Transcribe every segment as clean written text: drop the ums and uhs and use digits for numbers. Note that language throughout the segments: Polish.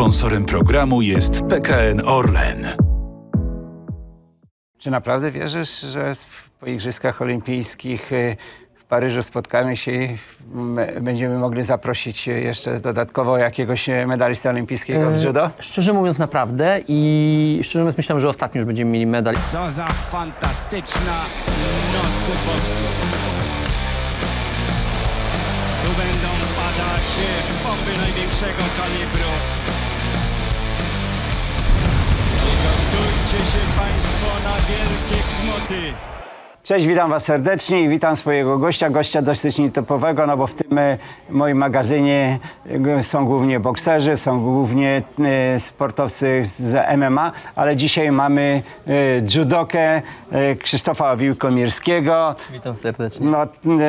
Sponsorem programu jest PKN Orlen. Czy naprawdę wierzysz, że po Igrzyskach Olimpijskich w Paryżu spotkamy się i będziemy mogli zaprosić jeszcze dodatkowo jakiegoś medalistę olimpijskiego w judo? Szczerze mówiąc naprawdę i szczerze mówiąc myślałem, że ostatnio już będziemy mieli medal. Co za fantastyczna noc sportu. Tu będą padać bomby największego kalibru. Przygotujcie się Państwo na wielkie grzmoty. Cześć, witam Was serdecznie i witam swojego gościa. Gościa dosyć nietopowego, no bo w tym moim magazynie są głównie bokserzy, są głównie sportowcy z MMA, ale dzisiaj mamy judokę Krzysztofa Wiłkomirskiego. Witam serdecznie. No,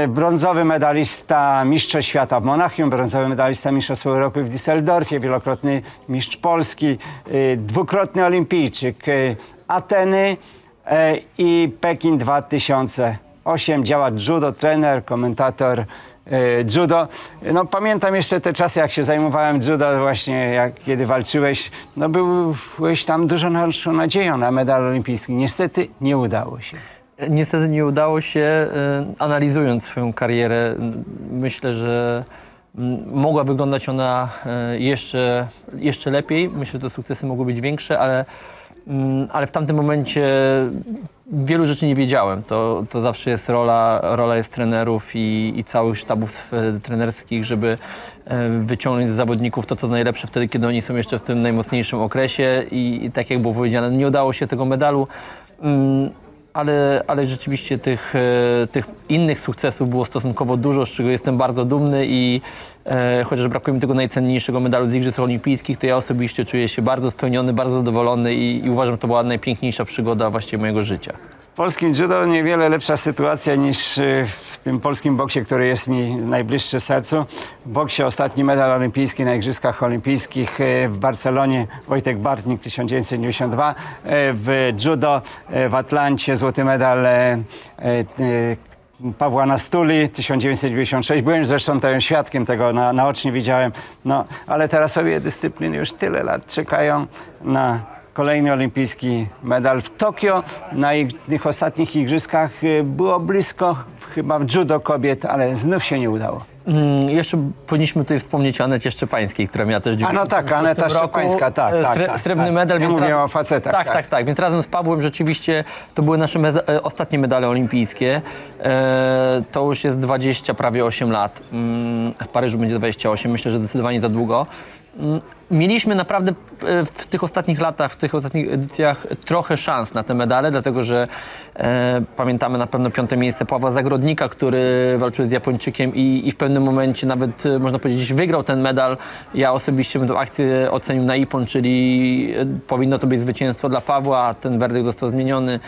brązowy medalista Mistrzostw Świata w Monachium, brązowy medalista Mistrzostw Europy w Düsseldorfie, wielokrotny mistrz Polski, dwukrotny olimpijczyk, Ateny i Pekin 2008, działa judo, trener, komentator judo. No pamiętam jeszcze te czasy, jak się zajmowałem judo, właśnie kiedy walczyłeś, no byłeś tam dużo naszą nadzieją na medal olimpijski. Niestety nie udało się. Niestety nie udało się. Analizując swoją karierę, myślę, że mogła wyglądać ona jeszcze lepiej. Myślę, że te sukcesy mogły być większe, ale w tamtym momencie wielu rzeczy nie wiedziałem. To zawsze jest rola jest trenerów i całych sztabów trenerskich, żeby wyciągnąć z zawodników to, co najlepsze wtedy, kiedy oni są jeszcze w tym najmocniejszym okresie. I tak jak było powiedziane, nie udało się tego medalu, ale rzeczywiście tych innych sukcesów było stosunkowo dużo, z czego jestem bardzo dumny i chociaż brakuje mi tego najcenniejszego medalu z Igrzysk Olimpijskich, to ja osobiście czuję się bardzo spełniony, bardzo zadowolony i uważam, że to była najpiękniejsza przygoda właściwie mojego życia. W polskim judo niewiele lepsza sytuacja niż w tym polskim boksie, który jest mi najbliższy sercu. W boksie ostatni medal olimpijski na Igrzyskach Olimpijskich w Barcelonie Wojtek Bartnik 1992, w judo w Atlancie złoty medal Pawła Nastuli 1996. Byłem zresztą świadkiem tego, naocznie widziałem. No, ale teraz obie dyscypliny już tyle lat czekają na kolejny olimpijski medal w Tokio. Na tych ostatnich igrzyskach było blisko, chyba w judo kobiet, ale znów się nie udało. Jeszcze powinniśmy tutaj wspomnieć o Anecie Szczepańskiej, która miała też dziewczynę. A no tak, Aneta Szczepańska, tak. Srebrny medal. Ja mówię o facetach. Tak. Więc razem z Pawłem rzeczywiście to były nasze ostatnie medale olimpijskie. To już jest prawie 8 lat. W Paryżu będzie 28, myślę, że zdecydowanie za długo. Mieliśmy naprawdę w tych ostatnich latach, w tych ostatnich edycjach trochę szans na te medale, dlatego że pamiętamy na pewno 5. miejsce Pawła Zagrodnika, który walczył z Japończykiem i w pewnym momencie nawet, można powiedzieć, wygrał ten medal. Ja osobiście bym tę akcję ocenił na ippon, czyli powinno to być zwycięstwo dla Pawła, ten werdykt został zmieniony.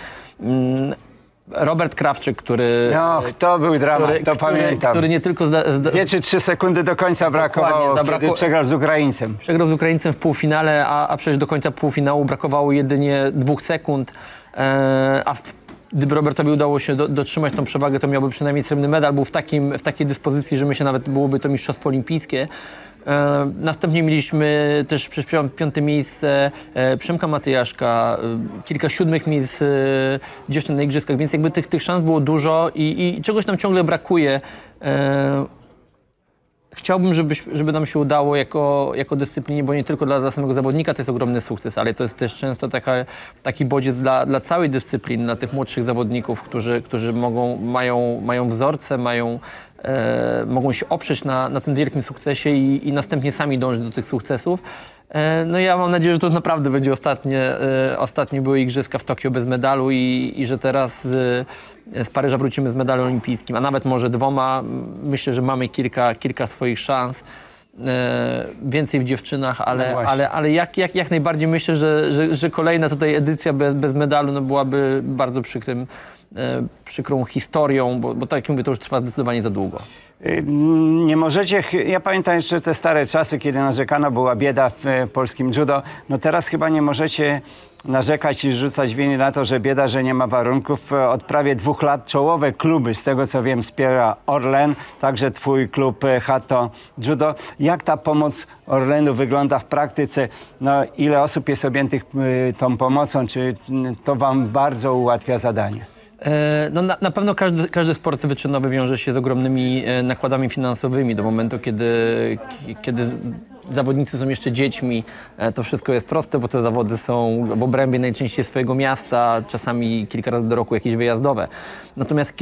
Robert Krawczyk, który... No, to był dramat, pamiętam. Który nie tylko... 2 czy 3 sekundy do końca brakowało, kiedy przegrał z Ukraińcem. Przegrał z Ukraińcem w półfinale, a przecież do końca półfinału brakowało jedynie 2 sekund. Gdyby Robertowi udało się dotrzymać tą przewagę, to miałby przynajmniej srebrny medal. Był w takiej dyspozycji, że myślę, nawet byłoby to mistrzostwo olimpijskie. Następnie mieliśmy też, przyśpiewam, 5. miejsce Przemka Matyjaszka, kilka 7 miejsc dziewczyn na igrzyskach, więc jakby tych szans było dużo i czegoś nam ciągle brakuje. Chciałbym, żeby nam się udało jako dyscyplinie, bo nie tylko dla samego zawodnika to jest ogromny sukces, ale to jest też często taki bodziec dla całej dyscypliny, dla tych młodszych zawodników, którzy mają wzorce, mogą się oprzeć na tym wielkim sukcesie i następnie sami dążyć do tych sukcesów. No ja mam nadzieję, że to naprawdę będzie ostatnie były igrzyska w Tokio bez medalu i że teraz z Paryża wrócimy z medalem olimpijskim, a nawet może 2. Myślę, że mamy kilka swoich szans. Więcej w dziewczynach, ale jak najbardziej myślę, że kolejna tutaj edycja bez medalu byłaby bardzo przykrą historią, bo tak jak mówię, to już trwa zdecydowanie za długo. Nie możecie, ja pamiętam jeszcze te stare czasy, kiedy narzekano, była bieda w polskim judo. No teraz chyba nie możecie narzekać i rzucać winy na to, że bieda, że nie ma warunków. Od prawie 2 lat czołowe kluby, z tego co wiem, wspiera Orlen, także twój klub Hato Judo. Jak ta pomoc Orlenu wygląda w praktyce? No, ile osób jest objętych tą pomocą? Czy to wam bardzo ułatwia zadanie? No, na pewno każdy sport wyczynowy wiąże się z ogromnymi nakładami finansowymi. Do momentu, kiedy zawodnicy są jeszcze dziećmi, to wszystko jest proste, bo te zawody są w obrębie najczęściej swojego miasta, czasami kilka razy do roku jakieś wyjazdowe. Natomiast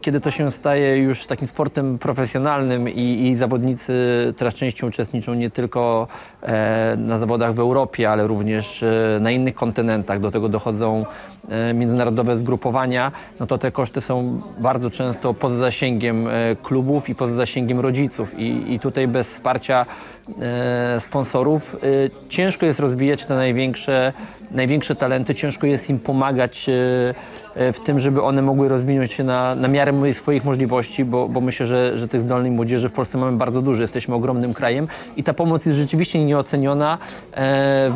kiedy to się staje już takim sportem profesjonalnym i zawodnicy coraz częściej uczestniczą nie tylko na zawodach w Europie, ale również na innych kontynentach, do tego dochodzą międzynarodowe zgrupowania, no to te koszty są bardzo często poza zasięgiem klubów i poza zasięgiem rodziców. I tutaj bez wsparcia sponsorów ciężko jest rozwijać te największe talenty, ciężko jest im pomagać w tym, żeby one mogły rozwinąć się na miarę swoich możliwości, bo myślę, że tych zdolnej młodzieży w Polsce mamy bardzo dużo, jesteśmy ogromnym krajem i ta pomoc jest rzeczywiście nieoceniona.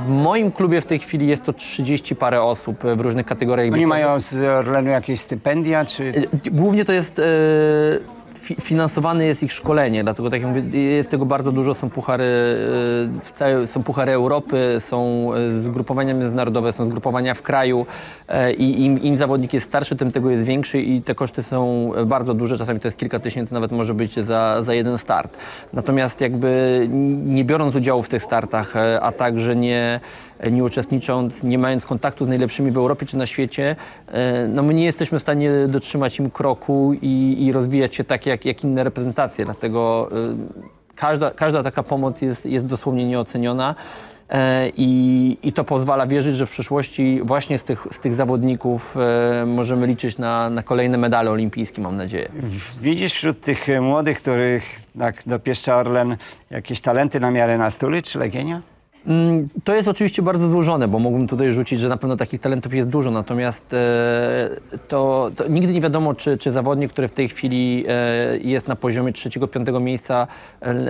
W moim klubie w tej chwili jest to 30 parę osób w różnych kategoriach. Oni mają z Orlenu jakieś stypendia? Czy... Głównie to jest... Finansowane jest ich szkolenie, dlatego tak jak mówię, jest tego bardzo dużo, są puchary Europy, są zgrupowania międzynarodowe, są zgrupowania w kraju i im zawodnik jest starszy, tym tego jest większy i te koszty są bardzo duże, czasami to jest kilka tysięcy, nawet może być za jeden start. Natomiast jakby nie biorąc udziału w tych startach, a także nie uczestnicząc, nie mając kontaktu z najlepszymi w Europie czy na świecie, no my nie jesteśmy w stanie dotrzymać im kroku i rozwijać się tak jak inne reprezentacje. Dlatego każda taka pomoc jest dosłownie nieoceniona i to pozwala wierzyć, że w przyszłości właśnie z tych zawodników możemy liczyć na kolejne medale olimpijskie, mam nadzieję. Widzisz wśród tych młodych, których tak dopieszcza Orlen, jakieś talenty na miarę Nastuli czy Legienia? To jest oczywiście bardzo złożone, bo mógłbym tutaj rzucić, że na pewno takich talentów jest dużo, natomiast to nigdy nie wiadomo, czy zawodnik, który w tej chwili jest na poziomie 3-5 miejsca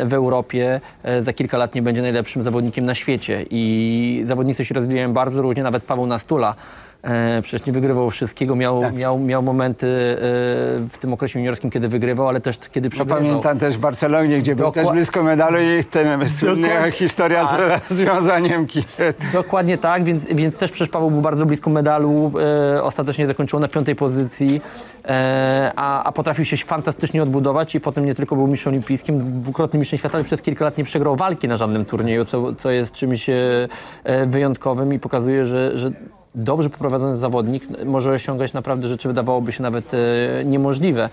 w Europie, za kilka lat nie będzie najlepszym zawodnikiem na świecie i zawodnicy się rozwijają bardzo różnie, nawet Paweł Nastula. Przecież nie wygrywał wszystkiego, miał momenty w tym okresie juniorskim, kiedy wygrywał, ale też kiedy przegrywał. No pamiętam też w Barcelonie, gdzie był też blisko medalu i słynna historia z rozwiązaniem kije. Dokładnie tak, więc też przecież Paweł był bardzo blisko medalu, ostatecznie zakończył na 5. pozycji, a potrafił się fantastycznie odbudować i potem nie tylko był mistrzem olimpijskim, dwukrotnym mistrzem świata, ale przez kilka lat nie przegrał walki na żadnym turnieju, co jest czymś wyjątkowym i pokazuje, że dobrze poprowadzony zawodnik może osiągać naprawdę rzeczy, wydawałoby się nawet niemożliwe.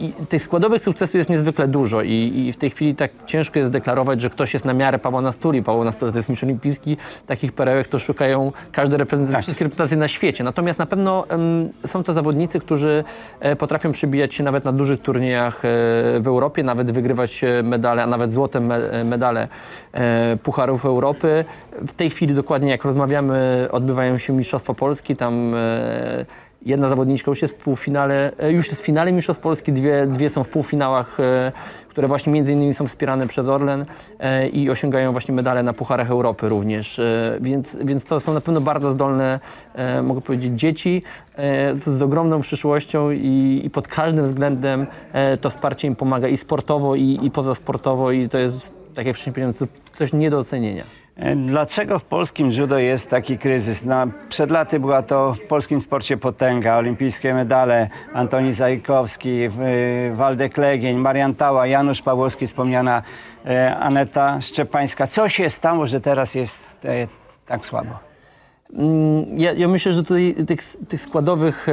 I tych składowych sukcesów jest niezwykle dużo i w tej chwili tak ciężko jest deklarować, że ktoś jest na miarę Pawła Nastuli. Paweł Nastula to jest mistrz olimpijski, takich perełek to szukają każde wszystkie reprezentacje na świecie. Natomiast na pewno są to zawodnicy, którzy potrafią przybijać się nawet na dużych turniejach w Europie, nawet wygrywać medale, a nawet złote medale Pucharów Europy. W tej chwili dokładnie jak rozmawiamy odbywają się Mistrzostwa Polski, tam jedna zawodniczka już jest w finale Mistrzostw Polski, dwie są w półfinałach, które właśnie między innymi są wspierane przez Orlen i osiągają właśnie medale na Pucharach Europy również. Więc to są na pewno bardzo zdolne, mogę powiedzieć, dzieci z ogromną przyszłością i pod każdym względem to wsparcie im pomaga i sportowo, i pozasportowo i to jest, tak jak wcześniej powiedziałem, coś nie do ocenienia. Dlaczego w polskim judo jest taki kryzys? No, przed laty była to w polskim sporcie potęga, olimpijskie medale, Antoni Zajkowski, Waldek Legień, Marian Tała, Janusz Pawłowski, wspomniana Aneta Szczepańska. Co się stało, że teraz jest tak słabo? Ja myślę, że tutaj tych składowych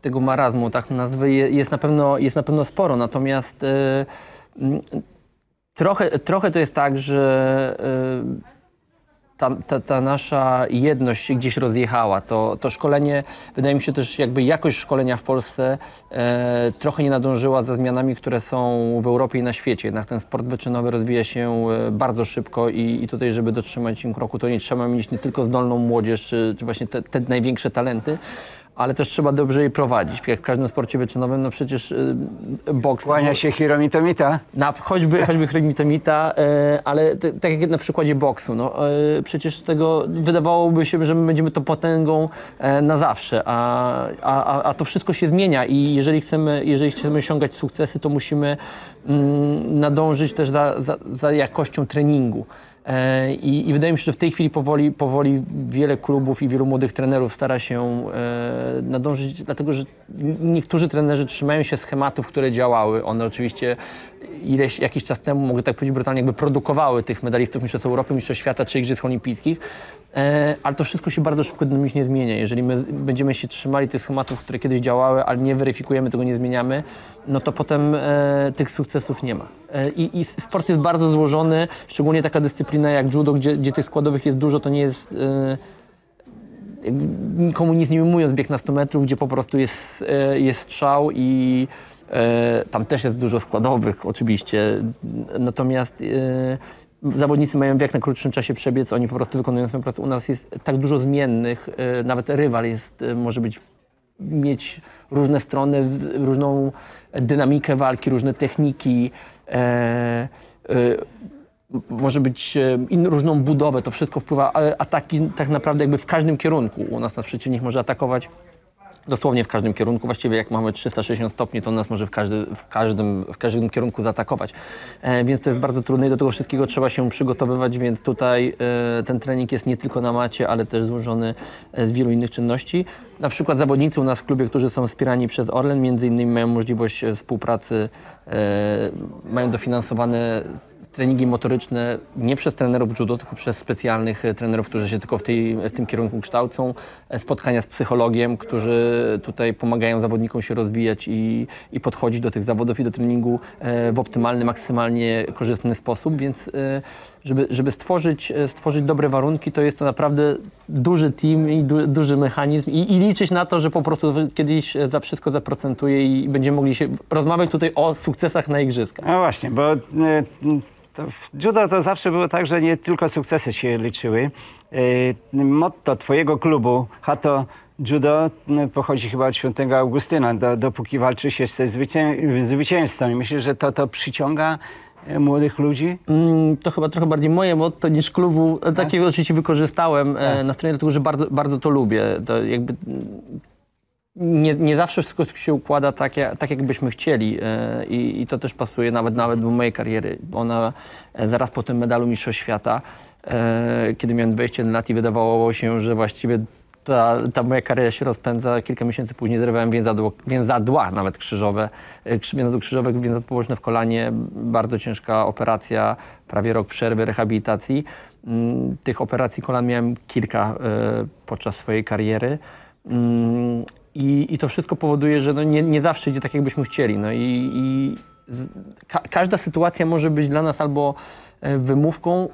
tego marazmu, tak nazwę, jest na pewno sporo, natomiast trochę to jest tak, że ta nasza jedność gdzieś rozjechała. To szkolenie, wydaje mi się też jakby jakość szkolenia w Polsce trochę nie nadążyła za zmianami, które są w Europie i na świecie. Jednak ten sport wyczynowy rozwija się bardzo szybko i tutaj, żeby dotrzymać im kroku, to nie trzeba mieć nie tylko zdolną młodzież, czy właśnie te największe talenty, ale też trzeba dobrze jej prowadzić. Jak w każdym sporcie wyczynowym, no przecież boks... Kłania się Hiromitomita. Choćby Hiromitomita, ale tak jak na przykładzie boksu. No, przecież tego wydawałoby się, że my będziemy to potęgą na zawsze, a to wszystko się zmienia i jeżeli chcemy osiągać sukcesy, to musimy nadążyć też za jakością treningu. I wydaje mi się, że w tej chwili powoli wiele klubów i wielu młodych trenerów stara się nadążyć, dlatego że niektórzy trenerzy trzymają się schematów, które działały. One oczywiście jakiś czas temu, mogę tak powiedzieć brutalnie, jakby produkowały tych medalistów Mistrzostw Europy, Mistrzostw Świata czy Igrzysk Olimpijskich, ale to wszystko się bardzo szybko dynamicznie zmienia. Jeżeli my będziemy się trzymali tych schematów, które kiedyś działały, ale nie weryfikujemy tego, nie zmieniamy, no to potem tych sukcesów nie ma. I sport jest bardzo złożony, szczególnie taka dyscyplina jak judo, gdzie tych składowych jest dużo, to nie jest... nikomu nic nie ujmując, bieg na 100 metrów, gdzie po prostu jest strzał i... tam też jest dużo składowych oczywiście, natomiast zawodnicy mają w jak najkrótszym czasie przebiec, oni po prostu wykonują swoją pracę. U nas jest tak dużo zmiennych, nawet rywal może mieć różne strony, różną dynamikę walki, różne techniki, może być różną budowę, to wszystko wpływa, ale ataki tak naprawdę jakby w każdym kierunku. U nas przeciwnik może atakować dosłownie w każdym kierunku, właściwie jak mamy 360 stopni, to nas może w każdym kierunku zaatakować. Więc to jest bardzo trudne i do tego wszystkiego trzeba się przygotowywać, więc tutaj ten trening jest nie tylko na macie, ale też złożony z wielu innych czynności. Na przykład zawodnicy u nas w klubie, którzy są wspierani przez Orlen, między innymi mają możliwość współpracy, mają dofinansowane treningi motoryczne nie przez trenerów judo, tylko przez specjalnych trenerów, którzy się tylko w tym kierunku kształcą. Spotkania z psychologiem, którzy tutaj pomagają zawodnikom się rozwijać i podchodzić do tych zawodów i do treningu w optymalny, maksymalnie korzystny sposób, więc żeby stworzyć dobre warunki, to jest to naprawdę duży team i duży mechanizm i liczyć na to, że po prostu kiedyś za wszystko zaprocentuje i będziemy mogli się rozmawiać tutaj o sukcesach na igrzyskach. No właśnie, bo w judo to zawsze było tak, że nie tylko sukcesy się liczyły. Motto twojego klubu, Hato Judo, pochodzi chyba od Świętego Augustyna, dopóki walczy się ze zwycięzcą. I myślę, że to przyciąga młodych ludzi? To chyba trochę bardziej moje motto niż klubu. Tak? Takie oczywiście wykorzystałem na stronie, dlatego że bardzo, bardzo to lubię. To jakby nie zawsze wszystko się układa tak jakbyśmy chcieli. I to też pasuje nawet do mojej kariery. Ona zaraz po tym medalu Mistrzostw Świata, kiedy miałem 21 lat i wydawało się, że właściwie ta moja kariera się rozpędza. Kilka miesięcy później zerwałem więzadła, nawet krzyżowe, więzadło krzyżowe, więzadło poboczne w kolanie. Bardzo ciężka operacja, prawie rok przerwy, rehabilitacji. Tych operacji kolan miałem kilka podczas swojej kariery. I to wszystko powoduje, że no nie zawsze idzie tak, jakbyśmy chcieli. No każda sytuacja może być dla nas albo wymówką,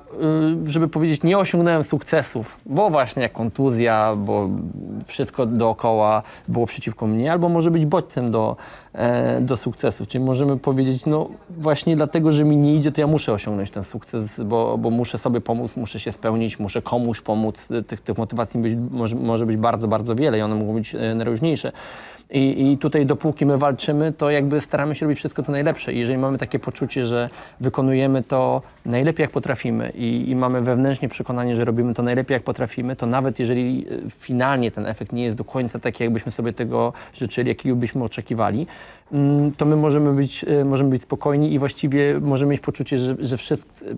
żeby powiedzieć, nie osiągnąłem sukcesów, bo właśnie kontuzja, bo wszystko dookoła było przeciwko mnie, albo może być bodźcem do sukcesów. Czyli możemy powiedzieć, no właśnie dlatego, że mi nie idzie, to ja muszę osiągnąć ten sukces, bo muszę sobie pomóc, muszę się spełnić, muszę komuś pomóc. Tych motywacji może być bardzo, bardzo wiele i one mogą być najróżniejsze. I tutaj dopóki my walczymy, to jakby staramy się robić wszystko co najlepsze. I jeżeli mamy takie poczucie, że wykonujemy to najlepiej jak potrafimy i mamy wewnętrznie przekonanie, że robimy to najlepiej jak potrafimy, to nawet jeżeli finalnie ten efekt nie jest do końca taki, jakbyśmy sobie tego życzyli, jakiego byśmy oczekiwali, to my możemy być spokojni i właściwie możemy mieć poczucie, że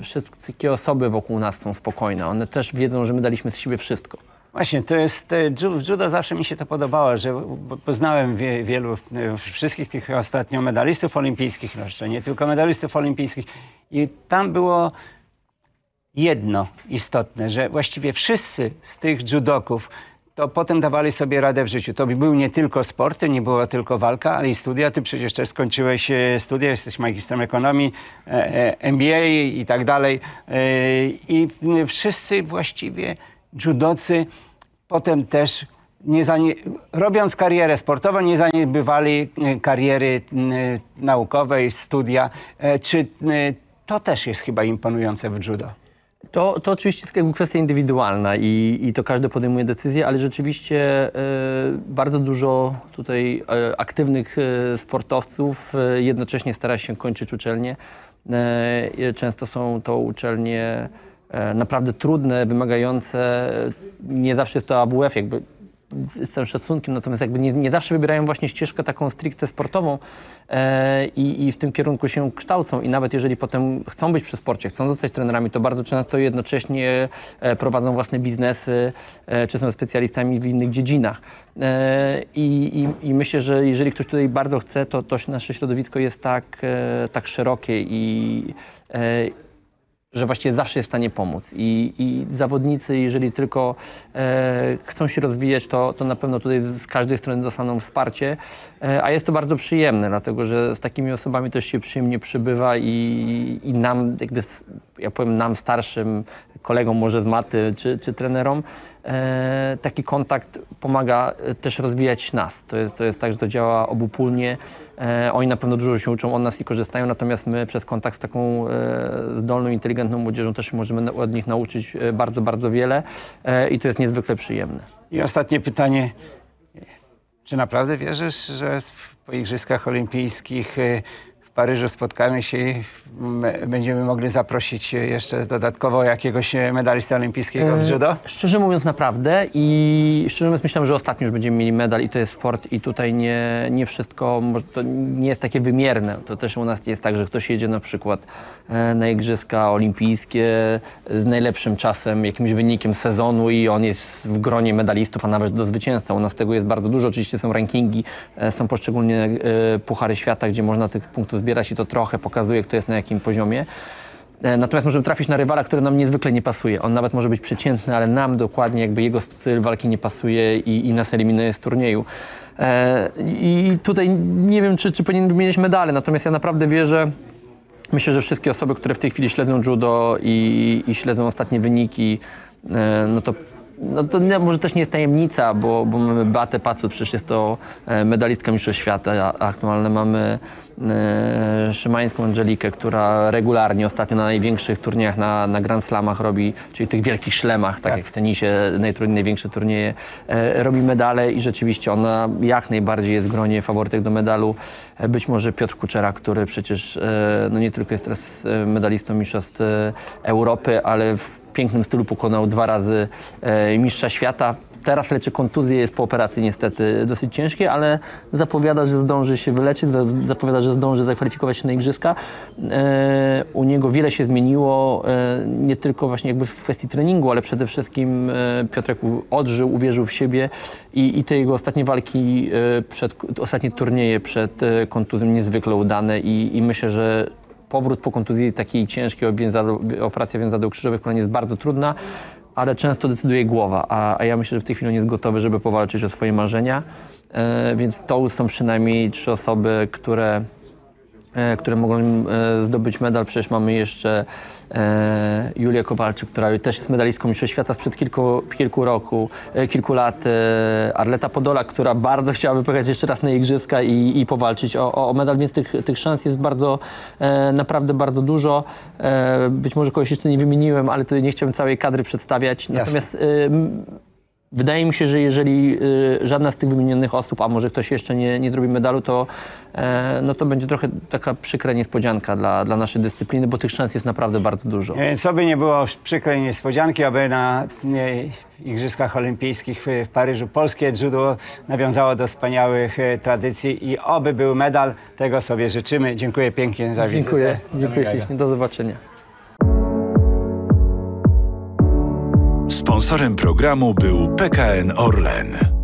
wszystkie osoby wokół nas są spokojne. One też wiedzą, że my daliśmy z siebie wszystko. Właśnie, to jest, w judo zawsze mi się to podobało, że poznałem wielu, wszystkich tych ostatnio medalistów olimpijskich, jeszcze nie tylko medalistów olimpijskich, i tam było jedno istotne, że właściwie wszyscy z tych judoków to potem dawali sobie radę w życiu. To był nie tylko sport, to nie była tylko walka, ale i studia. Ty przecież też skończyłeś studia, jesteś magistrem ekonomii, MBA i tak dalej. I wszyscy właściwie judocy potem też, robiąc karierę sportową, nie zaniedbywali kariery naukowej, studia. Czy to też jest chyba imponujące w judo? To oczywiście jest jakby kwestia indywidualna i to każdy podejmuje decyzję, ale rzeczywiście bardzo dużo tutaj aktywnych sportowców jednocześnie stara się kończyć uczelnię. Często są to uczelnie naprawdę trudne, wymagające. Nie zawsze jest to AWF, jakby z tym szacunkiem, natomiast jakby nie zawsze wybierają właśnie ścieżkę taką stricte sportową i w tym kierunku się kształcą. I nawet jeżeli potem chcą być przy sporcie, chcą zostać trenerami, to bardzo często jednocześnie prowadzą własne biznesy czy są specjalistami w innych dziedzinach. I myślę, że jeżeli ktoś tutaj bardzo chce, to nasze środowisko jest tak szerokie i że właściwie zawsze jest w stanie pomóc. I zawodnicy, jeżeli tylko chcą się rozwijać, to na pewno tutaj z każdej strony dostaną wsparcie. A jest to bardzo przyjemne, dlatego że z takimi osobami też się przyjemnie przybywa i nam, jakby, ja powiem nam starszym kolegom może z maty czy trenerom, taki kontakt pomaga też rozwijać nas. To jest tak, że to działa obopólnie. Oni na pewno dużo się uczą od nas i korzystają, natomiast my przez kontakt z taką zdolną, inteligentną młodzieżą też możemy od nich nauczyć bardzo, bardzo wiele i to jest niezwykle przyjemne. I ostatnie pytanie. Czy naprawdę wierzysz, że po Igrzyskach Olimpijskich w Paryżu spotkamy się i będziemy mogli zaprosić jeszcze dodatkowo jakiegoś medalistę olimpijskiego w judo? Szczerze mówiąc naprawdę i szczerze mówiąc myślałem, że ostatnio już będziemy mieli medal i to jest sport i tutaj nie wszystko, to nie jest takie wymierne. To też u nas jest tak, że ktoś jedzie na przykład na Igrzyska Olimpijskie z najlepszym czasem, jakimś wynikiem sezonu i on jest w gronie medalistów, a nawet do zwycięzca. U nas tego jest bardzo dużo. Oczywiście są rankingi, są poszczególnie Puchary Świata, gdzie można tych punktów zbiera się, to trochę pokazuje, kto jest na jakim poziomie. Natomiast możemy trafić na rywala, który nam niezwykle nie pasuje. On nawet może być przeciętny, ale nam dokładnie jakby jego styl walki nie pasuje i nas eliminuje z turnieju. I tutaj nie wiem, czy powinien wymieniać medale, natomiast ja naprawdę wierzę. Myślę, że wszystkie osoby, które w tej chwili śledzą judo i śledzą ostatnie wyniki, no to może też nie jest tajemnica, bo mamy Beatę Pacut, przecież jest to medalistka mistrzostw świata, a aktualnie mamy Szymańską Angelikę, która regularnie ostatnio na największych turniejach, na Grand Slamach robi, czyli tych wielkich szlemach, tak jak w tenisie największe turnieje, robi medale i rzeczywiście ona jak najbardziej jest w gronie faworytek do medalu. Być może Piotr Kuczera, który przecież no nie tylko jest teraz medalistą mistrzostw Europy, ale w pięknym stylu pokonał 2 razy mistrza świata. Teraz leczy kontuzję, jest po operacji niestety dosyć ciężkiej, ale zapowiada, że zdąży się wyleczyć, zapowiada, że zdąży zakwalifikować się na igrzyska. U niego wiele się zmieniło, nie tylko właśnie jakby w kwestii treningu, ale przede wszystkim Piotrek odżył, uwierzył w siebie i te jego ostatnie walki, ostatnie turnieje przed kontuzją niezwykle udane i myślę, że powrót po kontuzji takiej ciężkiej, operacja więzadeł krzyżowych kolan jest bardzo trudna, ale często decyduje głowa, a ja myślę, że w tej chwili on jest gotowy, żeby powalczyć o swoje marzenia, więc to są przynajmniej 3 osoby, które mogą zdobyć medal. Przecież mamy jeszcze Julię Kowalczyk, która też jest medalistką mistrzostw świata sprzed kilku lat. Arleta Podolak, która bardzo chciałaby pojechać jeszcze raz na igrzyska i powalczyć o medal, więc tych szans jest bardzo, naprawdę bardzo dużo. Być może kogoś jeszcze nie wymieniłem, ale to nie chciałbym całej kadry przedstawiać. Natomiast wydaje mi się, że jeżeli żadna z tych wymienionych osób, a może ktoś jeszcze nie zrobi medalu, no to będzie trochę taka przykra niespodzianka dla naszej dyscypliny, bo tych szans jest naprawdę bardzo dużo. Co by nie było przykrej niespodzianki, aby na Igrzyskach Olimpijskich w Paryżu polskie judo nawiązało do wspaniałych tradycji i oby był medal, tego sobie życzymy. Dziękuję pięknie za wizytę. Dziękuję ślicznie, do zobaczenia. Sponsorem programu był PKN Orlen.